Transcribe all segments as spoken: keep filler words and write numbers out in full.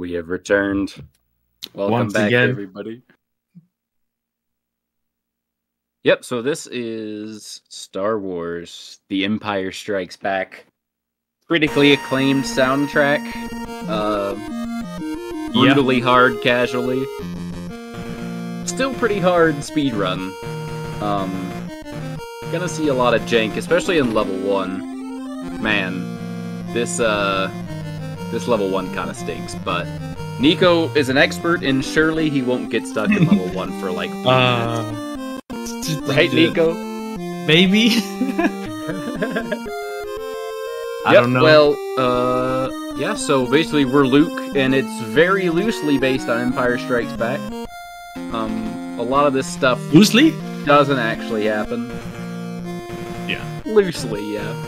We have returned. Welcome Once back, again. everybody. Yep, so this is Star Wars: The Empire Strikes Back. Critically acclaimed soundtrack. Uh, brutally yep. hard, casually. Still pretty hard speedrun. Um, gonna see a lot of jank, especially in level one. Man, this, uh... This level one kind of stinks, but Nico is an expert, and surely he won't get stuck in level one for like five uh, minutes. Right, Nico? Maybe? I yep, don't know. Well, uh, yeah, so basically we're Luke, and it's very loosely based on Empire Strikes Back. Um, a lot of this stuff... Loosely? Doesn't actually happen. Yeah. Loosely, yeah.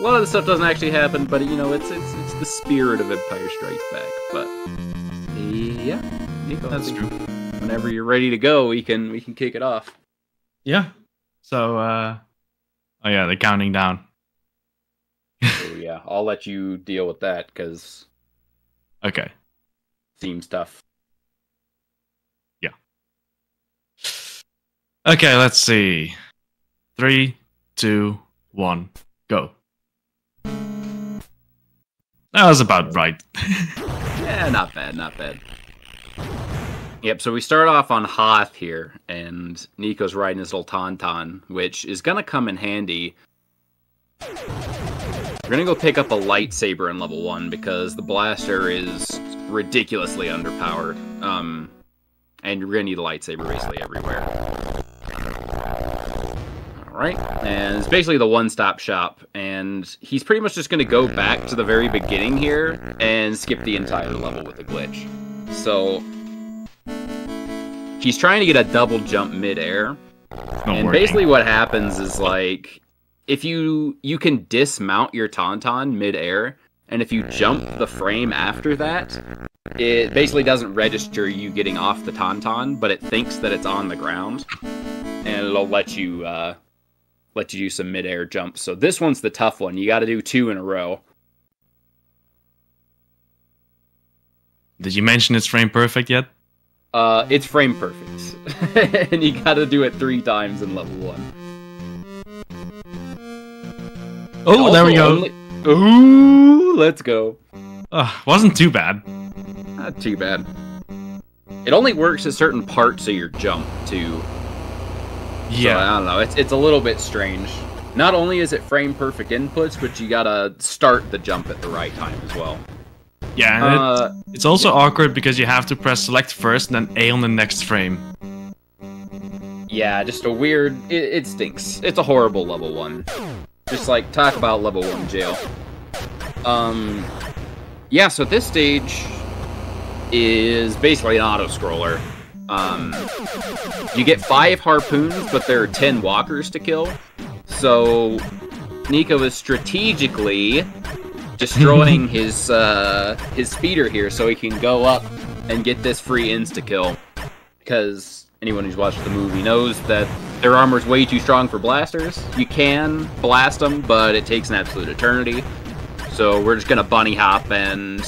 A lot of the stuff doesn't actually happen, but you know, it's it's it's the spirit of Empire Strikes Back. But yeah, Nico, that's true. Whenever you're ready to go, we can we can kick it off. Yeah. So, uh, oh yeah, they're counting down. So, yeah, I'll let you deal with that because. Okay. Seems tough. Yeah. Okay, let's see. Three, two, one, go. That was about right. Yeah, not bad, not bad. Yep, so we start off on Hoth here, and Nico's riding his little Tauntaun, which is gonna come in handy. We're gonna go pick up a lightsaber in level one, because the blaster is ridiculously underpowered. Um, and you're gonna need a lightsaber basically everywhere. Right, and it's basically the one-stop shop, and he's pretty much just going to go back to the very beginning here and skip the entire level with a glitch. So he's trying to get a double jump midair, and basically what happens is like if you you can dismount your Tauntaun midair, and if you jump the frame after that, it basically doesn't register you getting off the Tauntaun, but it thinks that it's on the ground, and it'll let you. Uh, Let you do some mid-air jumps. So this one's the tough one. You got to do two in a row. Did you mention it's frame perfect yet? Uh, it's frame perfect, and you got to do it three times in level one. Oh, there we go. Only... Ooh, let's go. Uh, wasn't too bad. Not too bad. It only works at certain parts of your jump too. Yeah, so, I don't know. It's it's a little bit strange. Not only is it frame perfect inputs, but you gotta start the jump at the right time as well. Yeah, and uh, it, it's also yeah. awkward because you have to press select first and then A on the next frame. Yeah, just a weird. It, it stinks. It's a horrible level one. Just like talk about level one jail. Um, yeah. So this stage is basically an auto scroller. Um, you get five harpoons, but there are ten walkers to kill. So Nico is strategically destroying his uh, his speeder here, so he can go up and get this free insta kill. Because anyone who's watched the movie knows that their armor's way too strong for blasters. You can blast them, but it takes an absolute eternity. So we're just gonna bunny hop and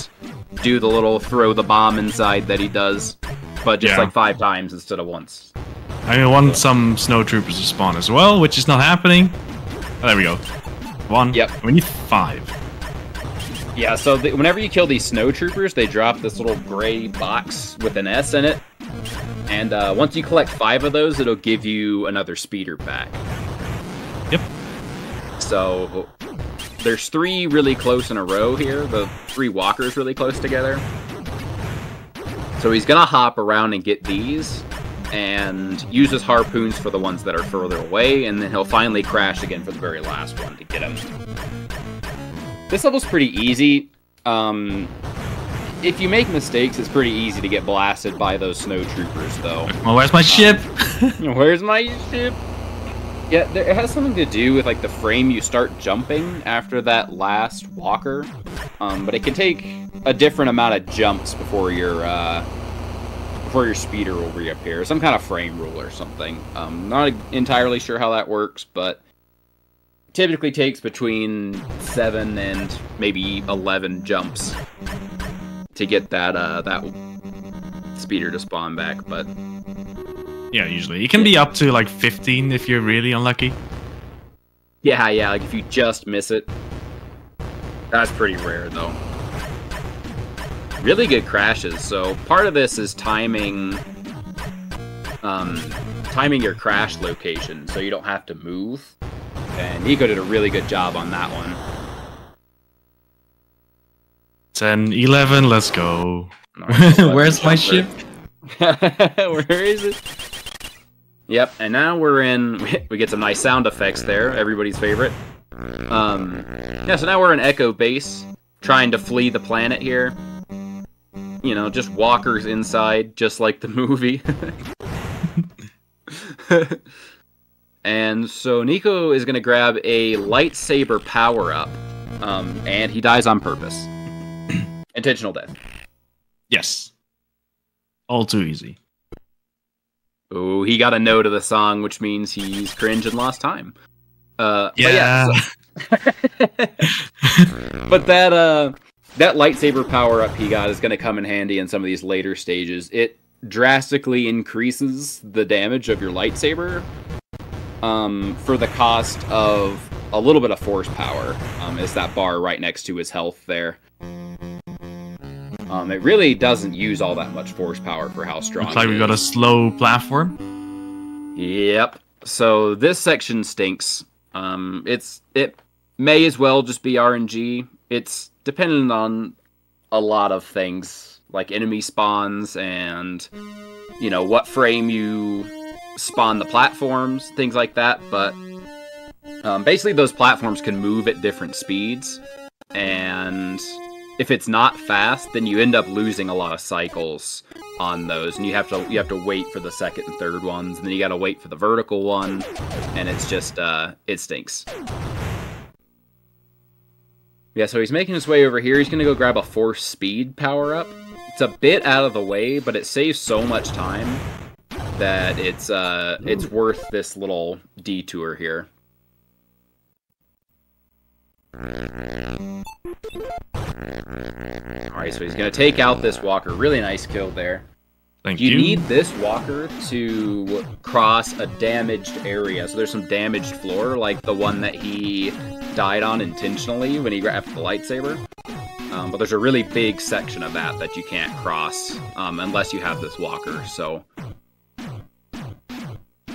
do the little throw the bomb inside that he does. But just yeah. like five times instead of once. I mean, I want some snow troopers to spawn as well, which is not happening. Oh, there we go. One. Yep. We need five. Yeah, so the, whenever you kill these snow troopers, they drop this little gray box with an S in it. And uh, once you collect five of those, it'll give you another speeder pack. Yep. So there's three really close in a row here. The three walkers really close together. So he's gonna hop around and get these, and use his harpoons for the ones that are further away, and then he'll finally crash again for the very last one to get him. This level's pretty easy. Um, if you make mistakes, it's pretty easy to get blasted by those snow troopers, though. Well, where's my ship? Um, where's my ship? Yeah, there, it has something to do with like the frame you start jumping after that last walker, um, but it can take a different amount of jumps before your uh, before your speeder will reappear. Some kind of frame rule or something. Um, not entirely sure how that works, but typically takes between seven and maybe eleven jumps to get that uh, that speeder to spawn back, but yeah, usually it can be up to like fifteen if you're really unlucky. Yeah, yeah, like if you just miss it. That's pretty rare though. Really good crashes. So part of this is timing, um, timing your crash location so you don't have to move. And Nico did a really good job on that one. ten, eleven, let's go. No, where's my ship? Where is it? Yep, and now we're in, we get some nice sound effects there, everybody's favorite. Um, yeah, so now we're in Echo Base, trying to flee the planet here. You know, just walkers inside, just like the movie. And so Nico is going to grab a lightsaber power-up, um, and he dies on purpose. Intentional death. Yes. All too easy. Oh, he got a no to the song, which means he's cringe and lost time. Uh, yeah. But, yeah, so but that, uh, that lightsaber power-up he got is going to come in handy in some of these later stages. It drastically increases the damage of your lightsaber. Um, for the cost of a little bit of force power, um, is that bar right next to his health there. Um, it really doesn't use all that much force power for how strong. Looks like we got a slow platform. Yep. So this section stinks. Um, it's it may as well just be R N G. It's dependent on a lot of things, like enemy spawns and you know what frame you spawn the platforms, things like that, but um, basically those platforms can move at different speeds, and if it's not fast, then you end up losing a lot of cycles on those, and you have to you have to wait for the second and third ones, and then you gotta wait for the vertical one, and it's just, uh, it stinks. Yeah, so he's making his way over here. He's gonna go grab a force speed power-up. It's a bit out of the way, but it saves so much time that it's uh it's worth this little detour here. Alright, so he's gonna take out this walker. Really nice kill there. Thank you. You need this walker to cross a damaged area. So there's some damaged floor, like the one that he died on intentionally when he grabbed the lightsaber. Um, but there's a really big section of that that you can't cross um, unless you have this walker, so...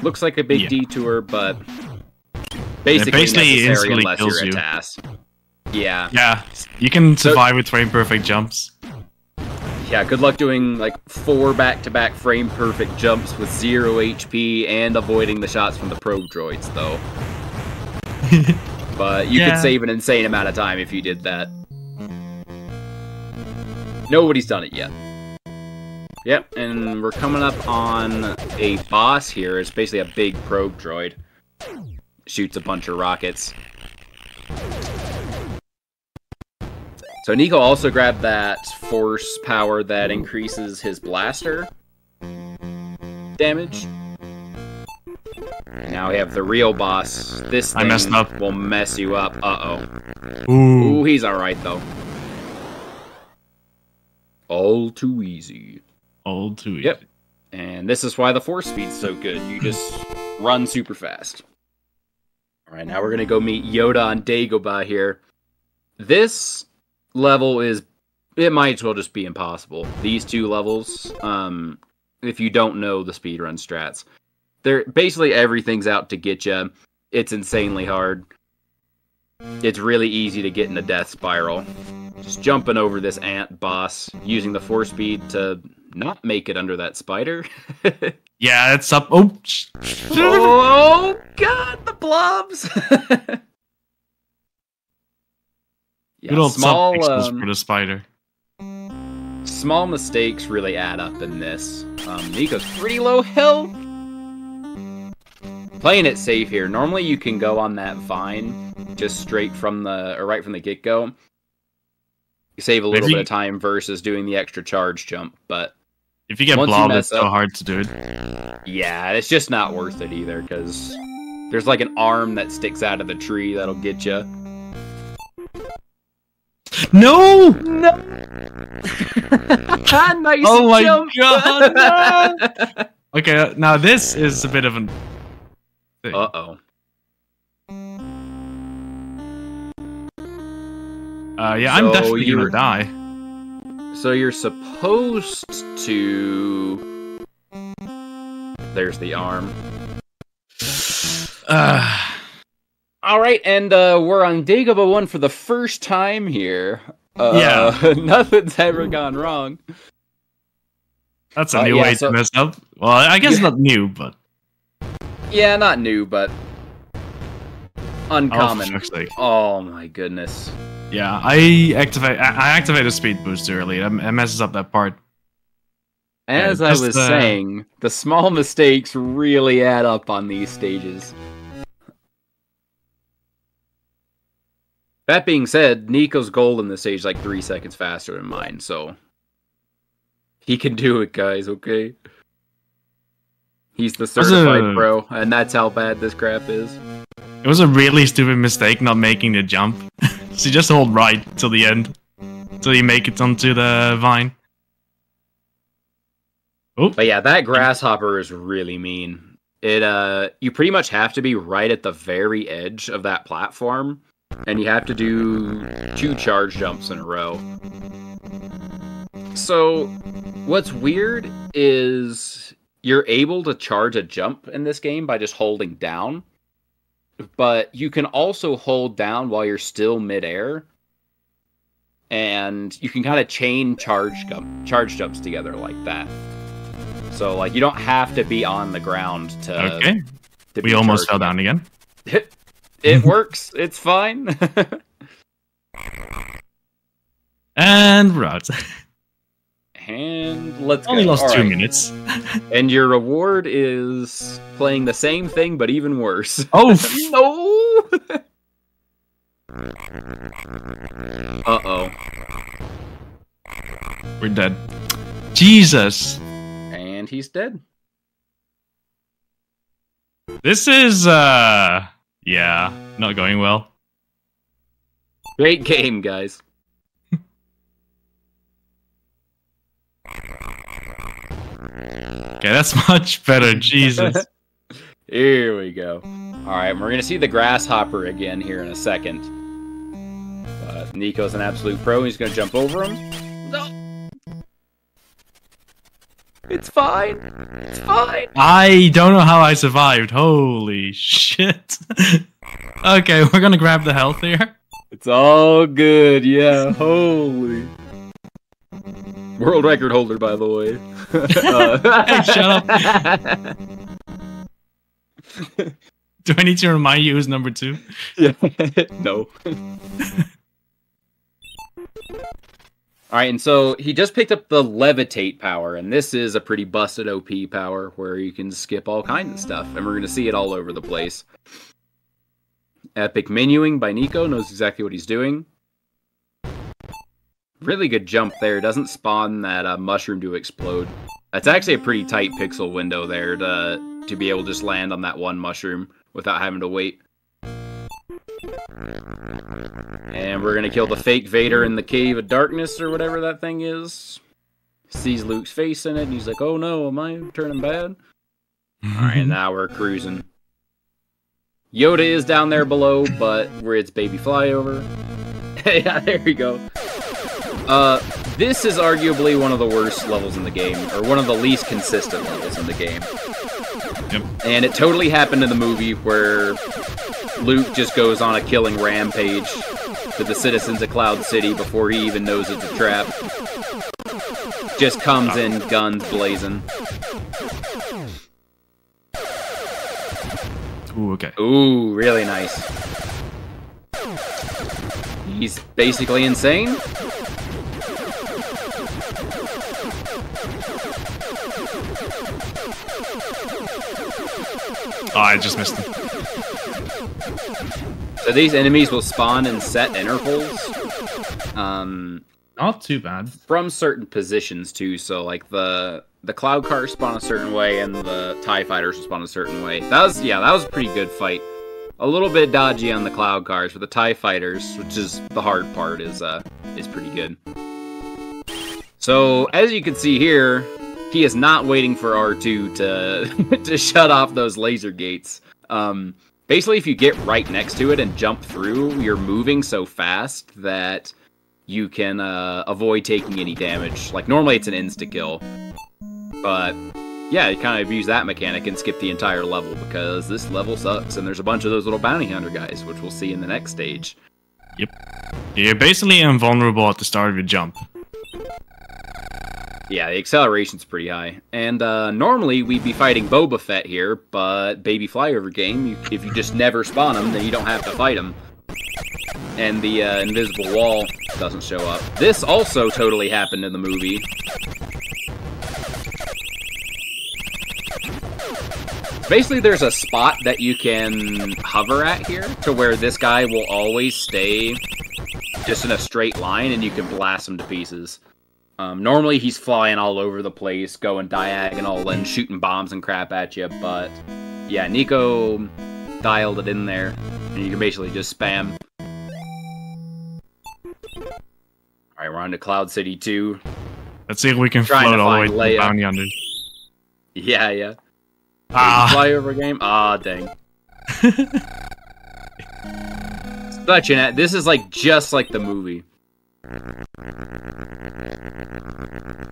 Looks like a big yeah. detour, but basically, basically necessary unless kills you're a T A S. Yeah. Yeah, you can survive so, with frame-perfect jumps. Yeah, good luck doing like four back-to-back frame-perfect jumps with zero H P and avoiding the shots from the probe droids, though. But you yeah. could save an insane amount of time if you did that. Nobody's done it yet. Yep, and we're coming up on a boss here. It's basically a big probe droid. Shoots a bunch of rockets. So Nico also grabbed that force power that increases his blaster damage. Now we have the real boss. This thing I messed up. Will mess you up. Uh-oh. Ooh. Ooh, he's alright, though. All too easy. All too easy. Yep. And this is why the force speed's so good. You just run super fast. Alright, now we're gonna go meet Yoda on Dagobah here. This level is... It might as well just be impossible. These two levels, um, if you don't know the speedrun strats. They're, basically, everything's out to get you. It's insanely hard. It's really easy to get in a death spiral. Just jumping over this ant boss, using the force speed to... not make it under that spider. Yeah, it's up. Oh, oh God, the blobs. Yeah, good old small um, for the spider. Small mistakes really add up in this. Um, Nico's pretty low health. Playing it safe here. Normally, you can go on that vine just straight from the or right from the get go. You save a little Maybe. bit of time versus doing the extra charge jump, but. If you get blobbed, it's so hard to do it. Yeah, it's just not worth it either, because there's like an arm that sticks out of the tree that'll get you. No! No! nice oh my jump. God! Okay, now this is a bit of an. Uh oh. Uh, yeah, so I'm definitely gonna die. So you're supposed to. There's the arm. Uh. All right, and uh, we're on Dagobah one for the first time here. Uh, yeah, nothing's ever gone wrong. That's a uh, new yeah, way so, to mess up. Well, I guess yeah. not new, but yeah, not new, but uncommon. Oh, oh my goodness. Yeah, I activate. I activate a speed boost too early. It messes up that part. As yeah, I was uh... saying, the small mistakes really add up on these stages. That being said, Nico's goal in this stage is like three seconds faster than mine, so he can do it, guys. Okay, he's the certified a... pro, and that's how bad this crap is. It was a really stupid mistake not making the jump. So you just hold right till the end, till you make it onto the vine. Oh, but yeah, that grasshopper is really mean. It uh, you pretty much have to be right at the very edge of that platform. And you have to do two charge jumps in a row. So, what's weird is you're able to charge a jump in this game by just holding down. But you can also hold down while you're still midair. And you can kind of chain charge, jump, charge jumps together like that. So, like, you don't have to be on the ground to... Okay. To we almost fell down again. It works. It's fine. And we're out. And let's go. Only lost All two right. minutes. And your reward is playing the same thing, but even worse. Oh, no. Uh-oh. We're dead. Jesus. And he's dead. This is, uh... yeah, not going well. Great game, guys. Okay, that's much better, Jesus. Here we go. Alright, we're gonna see the grasshopper again here in a second. Uh, Nico's an absolute pro, he's gonna jump over him. No! It's fine! It's fine! I don't know how I survived, holy shit. Okay, we're gonna grab the health here. It's all good, yeah, holy. World record holder, by the way. uh. Hey, shut up. Do I need to remind you who's number two? Yeah, no. Alright, and so he just picked up the levitate power, and this is a pretty busted O P power where you can skip all kinds of stuff, and we're going to see it all over the place. Epic menuing by Nico, knows exactly what he's doing. Really good jump there, doesn't spawn that uh, mushroom to explode. That's actually a pretty tight pixel window there to, to be able to just land on that one mushroom without having to wait. And we're gonna kill the fake Vader in the Cave of Darkness or whatever that thing is. Sees Luke's face in it and he's like, oh no, am I turning bad? Alright, now we're cruising. Yoda is down there below, but where it's baby flyover. Yeah, there we go. Uh, this is arguably one of the worst levels in the game, or one of the least consistent levels in the game. Yep. And it totally happened in the movie where Luke just goes on a killing rampage to the citizens of Cloud City before he even knows it's a trap. Just comes oh. in, guns blazing. Ooh, okay. Ooh, really nice. He's basically insane. Oh, I just missed him. So these enemies will spawn in set intervals. Um, Not too bad. From certain positions, too. So, like, the the cloud cars spawn a certain way, and the TIE fighters will spawn a certain way. That was, yeah, that was a pretty good fight. A little bit dodgy on the cloud cars, but the TIE fighters, which is the hard part, is uh is pretty good. So, as you can see here, he is not waiting for R two to to shut off those laser gates. Um, basically, if you get right next to it and jump through, you're moving so fast that you can uh, avoid taking any damage. Like, normally it's an insta-kill. But, yeah, you kind of abuse that mechanic and skip the entire level, because this level sucks, and there's a bunch of those little bounty hunter guys, which we'll see in the next stage. Yep. You're basically invulnerable at the start of your jump. Yeah, the acceleration's pretty high. And uh, normally we'd be fighting Boba Fett here, but Baby Flyover game, you, if you just never spawn him, then you don't have to fight him. And the uh, invisible wall doesn't show up. This also totally happened in the movie. Basically, there's a spot that you can hover at here to where this guy will always stay just in a straight line, and you can blast him to pieces. Um, normally, he's flying all over the place, going diagonal and shooting bombs and crap at you, but yeah, Nico dialed it in there, and you can basically just spam. Alright, we're on to Cloud City two. Let's see if we can float all the way down yonder. Yeah, yeah. Ah. Flyover game? Ah, dang. Such an... This is like just like the movie.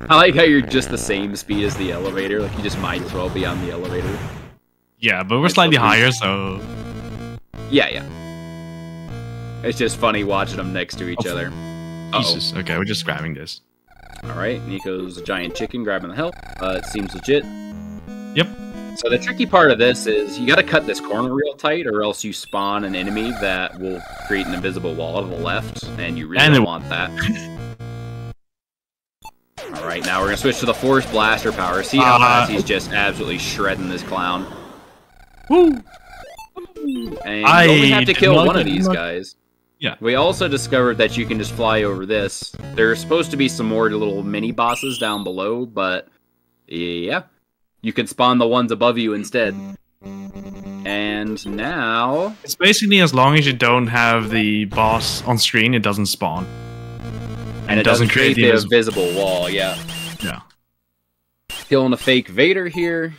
I like how you're just the same speed as the elevator. Like, you just might as well be on the elevator. Yeah, but we're it's slightly higher, so... Yeah, yeah. It's just funny watching them next to each oh, other. Jesus, uh-oh. Okay, we're just grabbing this. Alright, Nico's a giant chicken grabbing the help. Uh, it seems legit. Yep. So the tricky part of this is you gotta cut this corner real tight, or else you spawn an enemy that will create an invisible wall to the left, and you really and don't want that. Alright, now we're gonna switch to the Force Blaster power. See how uh, fast he's just absolutely shredding this clown. Woo! And you I only have to kill one of these much. guys. Yeah. We also discovered that you can just fly over this. There's supposed to be some more little mini-bosses down below, but... Yeah. You can spawn the ones above you instead. And now... It's basically as long as you don't have the boss on screen, it doesn't spawn. And, and it doesn't, doesn't create the invisible invisible wall, yeah. Yeah. Killing a fake Vader here.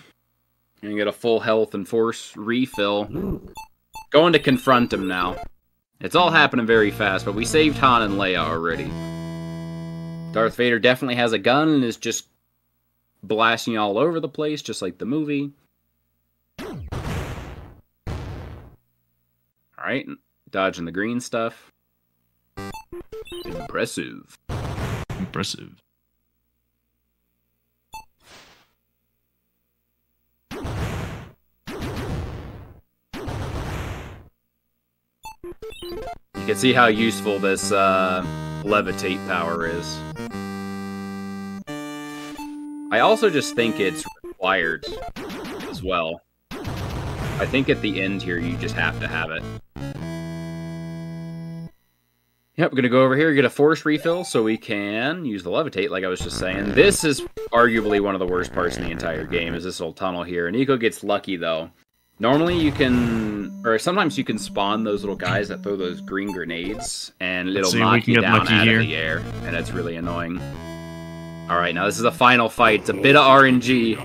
And you get a full health and force refill. Ooh. Going to confront him now. It's all happening very fast, but we saved Han and Leia already. Darth Vader definitely has a gun and is just... blasting all over the place, just like the movie. Alright, dodging the green stuff. Impressive. Impressive. You can see how useful this uh, levitate power is. I also just think it's required as well. I think at the end here, you just have to have it. Yep, we're gonna go over here, get a force refill, so we can use the levitate, like I was just saying. This is arguably one of the worst parts in the entire game, is this little tunnel here. And Nico gets lucky, though. Normally you can, or sometimes you can spawn those little guys that throw those green grenades, and it'll so knock you down out here. of the air, and that's really annoying. Alright, now this is the final fight. It's a bit of R N G.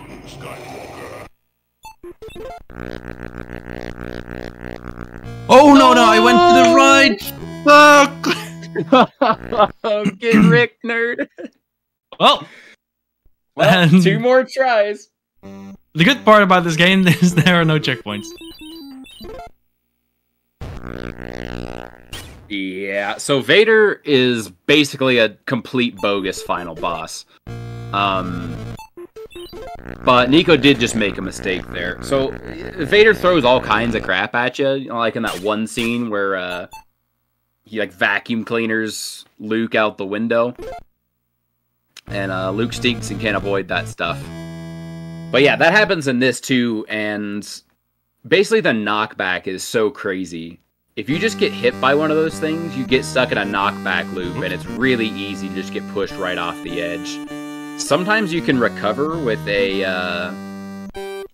Oh, no, no, I went to the right! Fuck! Oh, get Rick, nerd! Well, well um, two more tries. The good part about this game is there are no checkpoints. Yeah, so Vader is basically a complete bogus final boss. Um, but Nico did just make a mistake there. So Vader throws all kinds of crap at you, you know, like in that one scene where uh, he like vacuum cleaners Luke out the window. And uh, Luke stinks and can't avoid that stuff. But yeah, that happens in this too, and basically the knockback is so crazy. If you just get hit by one of those things, you get stuck in a knockback loop, and it's really easy to just get pushed right off the edge. Sometimes you can recover with a, uh,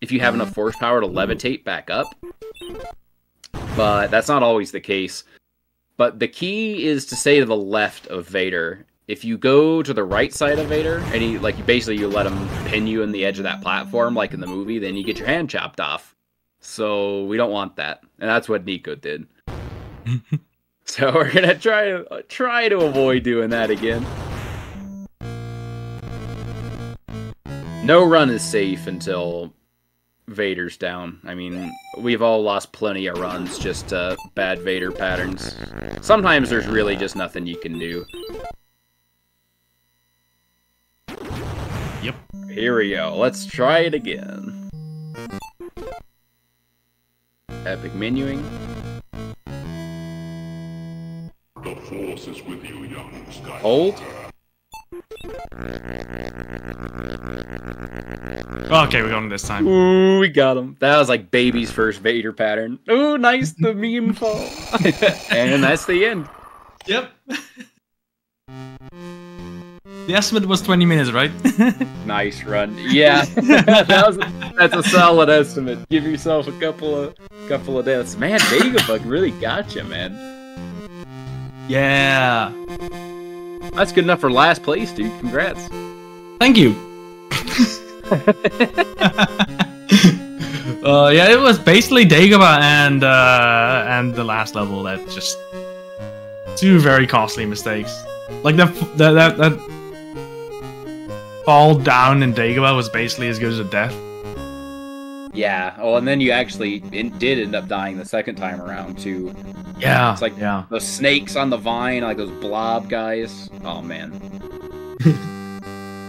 if you have enough force power to levitate back up, but that's not always the case. But the key is to stay to the left of Vader if you go to the right side of Vader, and he, like, you basically you let him pin you in the edge of that platform, like in the movie, then you get your hand chopped off. So we don't want that, and that's what Nico did. So we're gonna try to try to avoid doing that again. No run is safe until Vader's down. I mean, we've all lost plenty of runs just to bad Vader patterns. Sometimes there's really just nothing you can do. Yep. Here we go. Let's try it again. Epic menuing. The force is with you, young Skywalker. Hold. Okay, we got him this time. Ooh, we got him. That was like baby's first Vader pattern. Ooh, nice, the meme fall. And that's the end. Yep. The estimate was twenty minutes, right? Nice run. Yeah, that was, that's a solid estimate. Give yourself a couple of couple of deaths. Man, Dagobah really got you, man. Yeah. That's good enough for last place, dude. Congrats. Thank you. uh, yeah, it was basically Dagobah and uh, and the last level that just two very costly mistakes. Like that that that, that fall down in Dagobah was basically as good as a death. Yeah. Oh, and then you actually in, did end up dying the second time around too. Yeah. It's like yeah. Those snakes on the vine, like those blob guys. Oh man.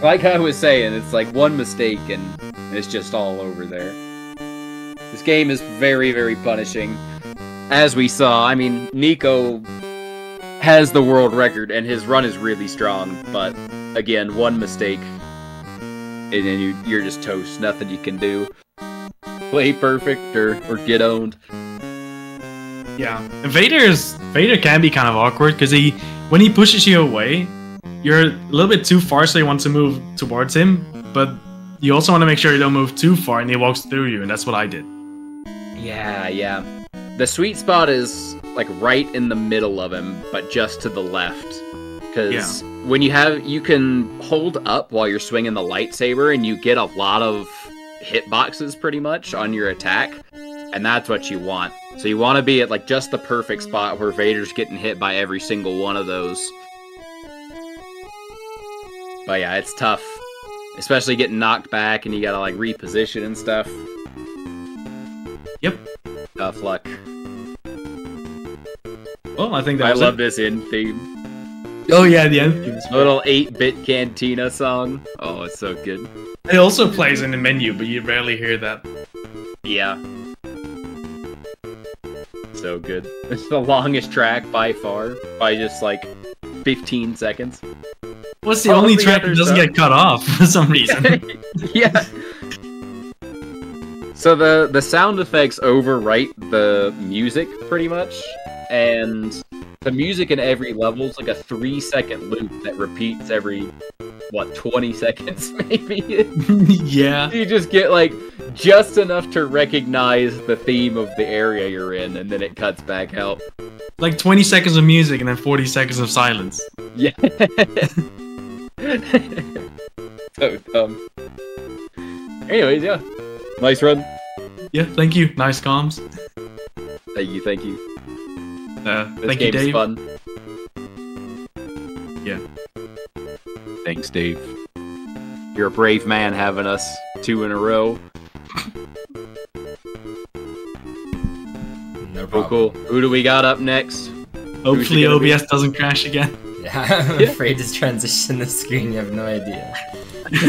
Like I was saying, it's like one mistake and it's just all over there. This game is very, very punishing. As we saw, I mean, Nico has the world record and his run is really strong, but again, one mistake and then you, you're just toast. Nothing you can do. Play perfect or, or get owned. Yeah, and Vader's Vader can be kind of awkward because he, when he pushes you away, you're a little bit too far, so you want to move towards him, but you also want to make sure you don't move too far, and he walks through you, and that's what I did. Yeah, yeah. The sweet spot is like right in the middle of him, but just to the left, because yeah. When you have you can hold up while you're swinging the lightsaber, and you get a lot of hitboxes pretty much on your attack. And that's what you want. So you want to be at like just the perfect spot where Vader's getting hit by every single one of those. But yeah, it's tough. Especially getting knocked back and you gotta like reposition and stuff. Yep. Tough luck. Well, I think that I was love it. This end theme. Oh yeah, the end theme is great. Little eight bit cantina song. Oh, it's so good. It also plays in the menu, but you rarely hear that. Yeah. So good. It's the longest track by far, by just like fifteen seconds. What's the only track that doesn't get cut off for some reason? Yeah. So the the sound effects overwrite the music pretty much, and the music in every level is like a three second loop that repeats every what twenty seconds maybe. Yeah. You just get like just enough to recognize the theme of the area you're in, and then it cuts back out. Like twenty seconds of music and then forty seconds of silence. Yeah. So dumb. Anyways, yeah. Nice run. Yeah, thank you. Nice comms. Thank you, thank you. Uh, this thank game's you, Dave. Fun. Yeah. Thanks, Dave. You're a brave man having us two in a row. No problem. Oh, cool. Who do we got up next? Hopefully O B S be? doesn't crash again. Yeah, I'm yeah. afraid to transition the screen. You have no idea.